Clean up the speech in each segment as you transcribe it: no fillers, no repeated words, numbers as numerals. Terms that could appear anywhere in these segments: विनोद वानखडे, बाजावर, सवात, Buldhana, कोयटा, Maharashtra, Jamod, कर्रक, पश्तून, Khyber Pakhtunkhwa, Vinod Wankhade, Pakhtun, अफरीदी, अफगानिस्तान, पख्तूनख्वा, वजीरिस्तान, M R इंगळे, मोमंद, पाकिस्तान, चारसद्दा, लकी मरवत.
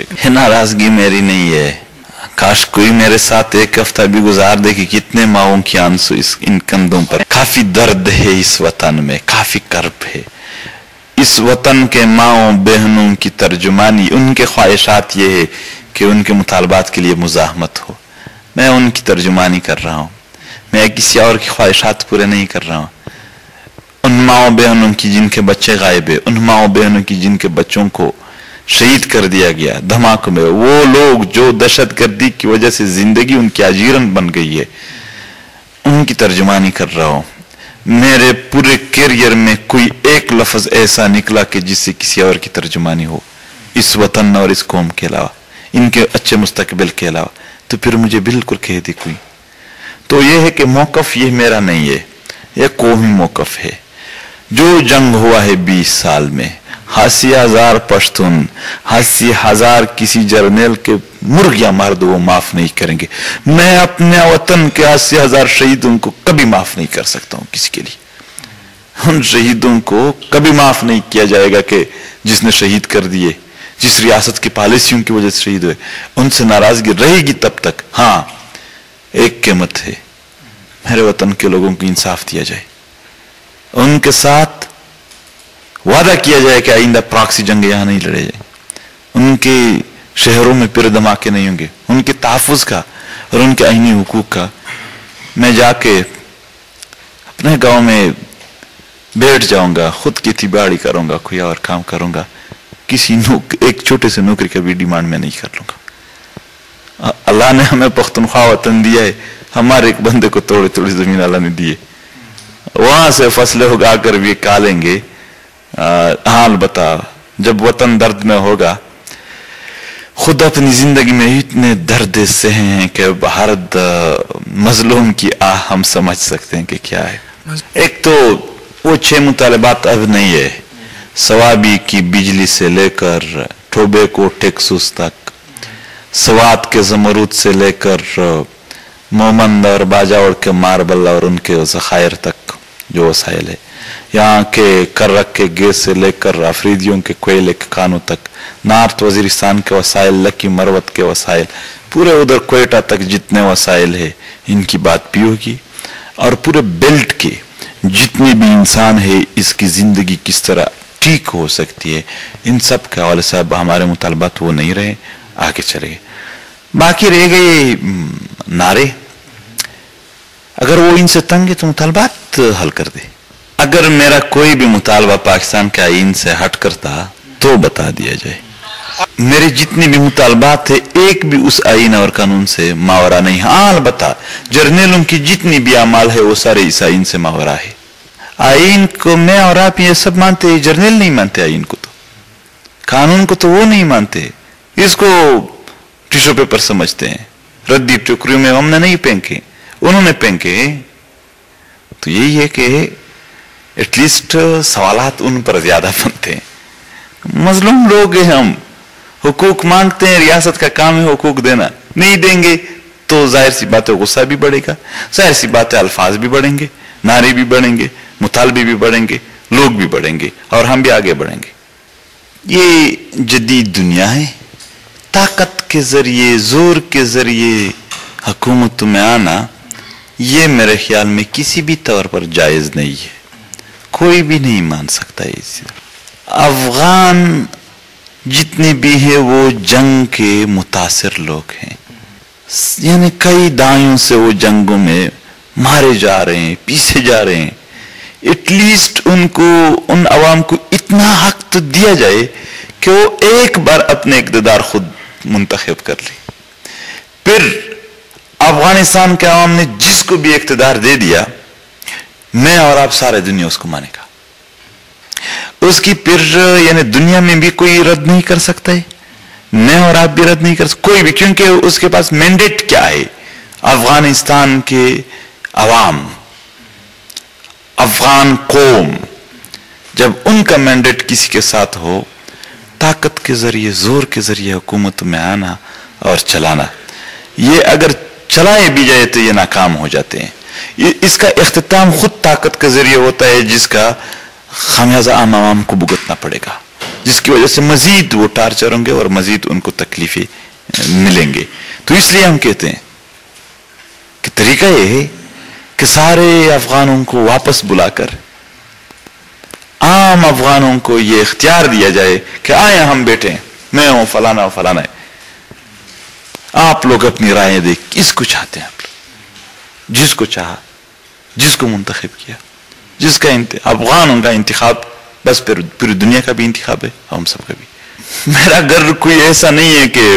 है। नाराजगी मेरी नहीं है, काश कोई मेरे साथ एक हफ्ता भी गुजार दे कि कितने माओं की आंसू इन कंधों पर। काफी दर्द है इस वतन में, काफी कर्ब है इस वतन के माओं बहनों की तर्जुमानी। उनके ख्वाहिशात ये है कि उनके मुतालबात के लिए मुजाहमत हो, मैं उनकी तर्जुमानी कर रहा हूँ, मैं किसी और की ख्वाहिशात पूरे नहीं कर रहा हूँ। उन माओं बहनों की जिनके बच्चे गायब है, उन माओं बहनों की जिनके बच्चों को शहीद कर दिया गया धमाकों में, वो लोग जो दहशतगर्दी की वजह से जिंदगी उनकी आजीवन बन गई है, उनकी तर्जुमानी कर रहा हूँ। मेरे पूरे कैरियर में कोई एक लफ्ज ऐसा निकला कि जिससे किसी और की तर्जुमानी हो इस वतन और इस कौम के अलावा, इनके अच्छे मुस्तकबिल के अलावा, तो फिर मुझे बिल्कुल कह दी कोई। तो यह है कि मौकफ ये मेरा नहीं है, यह कौमी मौकफ है। जो जंग हुआ है 20 साल में, 80,000 पश्तून, 80,000 किसी जर्नल के मुर्गियां मार दो, वो माफ नहीं करेंगे। मैं अपने वतन के 80,000 शहीदों को कभी माफ नहीं कर सकता हूं किसी के लिए। उन शहीदों को कभी माफ नहीं किया जाएगा कि जिसने शहीद कर दिए, जिस रियासत की पॉलिसियों की वजह से शहीद हुए, उनसे नाराजगी रहेगी तब तक। हाँ, एक कीमत है, मेरे वतन के लोगों को इंसाफ दिया जाए, उनके साथ वादा किया जाए कि आइंदा प्रॉक्सी जंग यहाँ नहीं लड़े जाए, उनके शहरों में फिर धमाके नहीं होंगे, उनके तहफ़्फ़ुज़ का और उनके आइनी हुकूक का। मैं जाके अपने गांव में बैठ जाऊंगा, खुद की तिबाड़ी करूंगा, कोई और काम करूंगा, किसी एक छोटे से नौकरी का भी डिमांड मैं नहीं कर लूंगा। अल्लाह ने हमें पख्तनख्वा वतन दिया है, हमारे एक बंदे को थोड़ी थोड़ी जमीन अल्लाह ने दी है, वहां से फसलें उगा कर भी कालेंगे। हाँ, अलबत्ता जब वतन दर्द में होगा, खुद अपनी जिंदगी में इतने दर्द सहे हैं कि भारत मजलूम की आह हम समझ सकते हैं कि क्या है। एक तो वो 6 मुतालबात अब नहीं है, सवाबी की बिजली से लेकर टोबैको टैक्सेस तक, सवात के जमरूद से लेकर मोमंद और बाजावर के मार्बल और उनके जखायर तक जो वसाइल है, यहाँ के कर्रक के गैस से लेकर अफरीदियों के कोयले के खानों तक, नार्थ वजीरिस्तान के वसाइल, लकी मरवत के वसाइल, पूरे उधर कोयटा तक जितने वसाइल है, इनकी बात भी होगी। और पूरे बेल्ट के जितने भी इंसान है, इसकी ज़िंदगी किस तरह ठीक हो सकती है, इन सब के हवाले से अब हमारे मुतालबात वो नहीं रहे, आगे चले। बाकी रह गए नारे, अगर वो इनसे तंग है तो मुतालबात हल कर दे। अगर मेरा कोई भी मुतालबा पाकिस्तान के आइन से हट करता तो बता दिया जाए। मेरे जितने भी मुतालबात थे, एक भी उस आइन और कानून से मावरा नहीं। हाँ, अलबत्ता जर्नलों की जितनी भी अमाल है वो सारे इस आइन से मावरा है। आइन को मैं और आप ये सब मानते हैं, जर्नल नहीं मानते आइन को, तो कानून को तो वो नहीं मानते, इसको टिश्यू पेपर समझते हैं, रद्दी टोकरियों में हमने नहीं फेंके, उन्होंने फेंके। तो यही है कि एटलीस्ट सवालात उन पर ज्यादा बनते हैं। मजलूम लोग हैं हम, हुकूक मांगते हैं, रियासत का काम है हुकूक देना, नहीं देंगे तो जाहिर सी बात है गुस्सा भी बढ़ेगा, जाहिर सी बात है अल्फाज भी बढ़ेंगे, नारे भी बढ़ेंगे, मुतालबे भी बढ़ेंगे, लोग भी बढ़ेंगे और हम भी आगे बढ़ेंगे। ये जदीद दुनिया है, ताकत के जरिए, जोर के जरिए हुकूमत में आना, ये मेरे ख्याल में किसी भी तौर पर जायज़ नहीं है, कोई भी नहीं मान सकता इसे। अफगान जितने भी है वो जंग के मुतासिर लोग हैं, यानी कई दाइयों से वो जंगों में मारे जा रहे हैं, पीसे जा रहे हैं। एटलीस्ट उनको, उन अवाम को इतना हक तो दिया जाए कि वो एक बार अपने इक़्तिदार खुद मुंतखब कर ले। फिर अफगानिस्तान के अवाम ने जिसको भी इक़्तिदार दे दिया, मैं और आप सारे दुनिया उसको मानेगा, उसकी फिर यानी दुनिया में भी कोई रद्द नहीं कर सकता है, मैं और आप भी रद्द नहीं कर सकते कोई भी, क्योंकि उसके पास मैंडेट क्या है। अफगानिस्तान के अवाम, अफगान कौम, जब उनका मैंडेट किसी के साथ हो, ताकत के जरिए, जोर के जरिए हुकूमत में आना और चलाना, ये अगर चलाए भी जाए तो ये नाकाम हो जाते हैं। इसका अख्तिताम खुद ताकत के जरिए होता है, जिसका खामियाजा आम आवाम को भुगतना पड़ेगा। जिसकी वजह से मजीद वो टार्चर होंगे और मजीद उनको तकलीफें मिलेंगे। तो इसलिए हम कहते हैं कि तरीका यह है कि सारे अफगानों को वापस बुलाकर आम अफगानों को यह इख्तियार दिया जाए कि आए हम बैठे, मैं हूं फलाना फलाना है, आप लोग अपनी राय दें, किसको चाहते हैं आप लोग, जिसको चाहा, जिसको मुंतखब किया, जिसका अफगानों का इंतखाब, बस फिर पूरी दुनिया का भी इंतखाब है हम सब का भी। मेरा घर कोई ऐसा नहीं है कि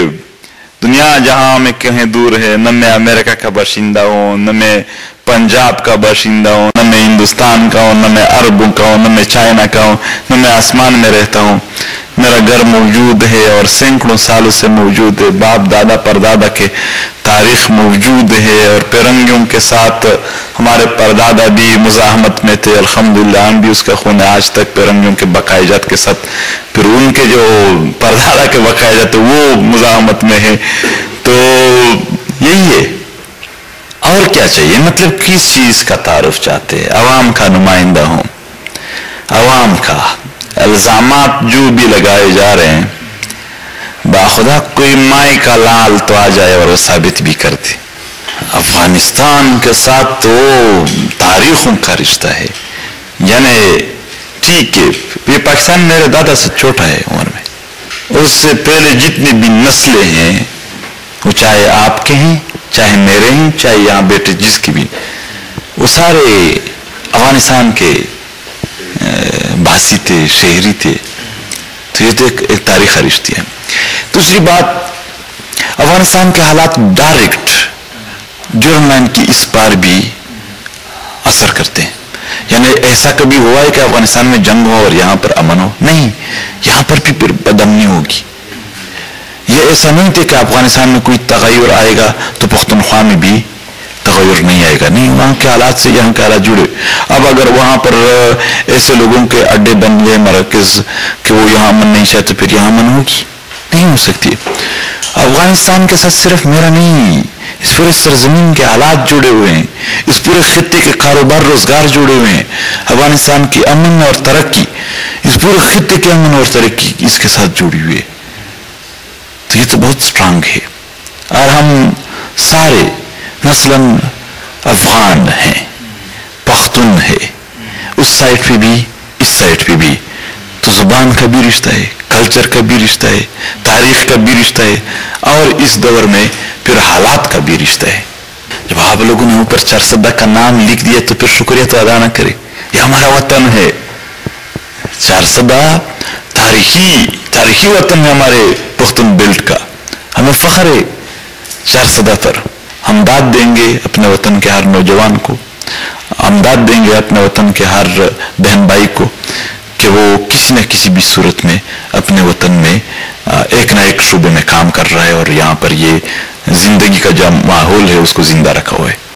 दुनिया जहां मैं कहीं दूर है, न मैं अमेरिका का बाशिंदा हूँ, न मैं पंजाब का बाशिंदा हूँ, न मैं हिंदुस्तान का हूँ, न मैं अरबों का हूँ, न मैं चाइना का हूँ, न मैं आसमान में रहता हूँ। मेरा घर मौजूद है और सैकड़ों सालों से मौजूद है, बाप दादा परदादा के तारीख मौजूद है और पेरंगियों के साथ हमारे परदादा भी मुजाहमत में थे, अल्हम्दुलिल्लाह हम भी उसका खून आज तक पेरंगियों के बकायजात के साथ, फिर उनके जो परदादा के बकायजात है वो मुजाहमत में है। तो यही है, और क्या चाहिए, मतलब किस चीज का तारुफ चाहते हैं। आवाम का नुमाइंदा हूं, आवाम का। इल्जामात जो भी लगाए जा रहे हैं, बाखुदा कोई माई का लाल तो आ जाए और वो साबित भी कर दे। अफगानिस्तान के साथ तो तारीखों का रिश्ता है, यानी ठीक है ये पाकिस्तान मेरे दादा से छोटा है उम्र में, उससे पहले जितनी भी नस्लें हैं वो चाहे आपके हैं, चाहे मेरे हैं, चाहे यहाँ बैठे जिसकी भी, वो सारे अफगानिस्तान के बासी थे, शहरी थे। तो ये तो एक तारीखी रिश्ते है। दूसरी बात, अफगानिस्तान के हालात डायरेक्ट जर्म लाइन की इस पार भी असर करते हैं, यानी ऐसा कभी हुआ है कि अफगानिस्तान में जंग हो और यहां पर अमन हो? नहीं, यहां पर भी फिर बदमनी होगी। यह ऐसा नहीं था कि अफगानिस्तान में कोई तगैर आएगा तो पख्तूनख्वा में भी तगैर नहीं आएगा, नहीं, वहां के हालात से यहाँ के हालात जुड़े। अब अगर वहां पर ऐसे लोगों के अड्डे बन गए मरकज कि वो यहाँ अमन नहीं चाहते, फिर यहाँ अमन होगी नहीं, हो सकती। अफगानिस्तान के साथ सिर्फ मेरा नहीं, इस पूरे सरजमीन के हालात जुड़े हुए हैं, इस पूरे खित्ते के कारोबार रोजगार जुड़े हुए हैं, अफगानिस्तान की अमन और तरक्की, इस पूरे खित्ते की अमन और तरक्की इसके साथ जुड़ी हुई है। तो ये तो बहुत स्ट्रांग है और हम सारे नस्लन अफगान है, पख्तून है, उस साइड पे भी इस साइड पे भी। तो जुबान का भी रिश्ता है, कल्चर का भी रिश्ता है, तारीख का भी रिश्ता है, और इस दौर में फिर हालात का भी रिश्ता है। जब आप लोगों ने ऊपर चरसद्दा का नाम लिख दिया तो फिर शुक्रिया तो अदा ना करें, यह हमारा वतन है। चारसद्दा तारीखी वतन है हमारे पख्तून बेल्ट का, हमें फख्र है चारसद्दा पर। हम दाद देंगे अपने वतन के हर नौजवान को, हम दाद देंगे अपने वतन के हर बहन भाई को कि वो किसी न किसी भी सूरत में अपने वतन में एक ना एक शूबे में काम कर रहा है और यहाँ पर ये जिंदगी का जो माहौल है उसको जिंदा रखा हुआ है।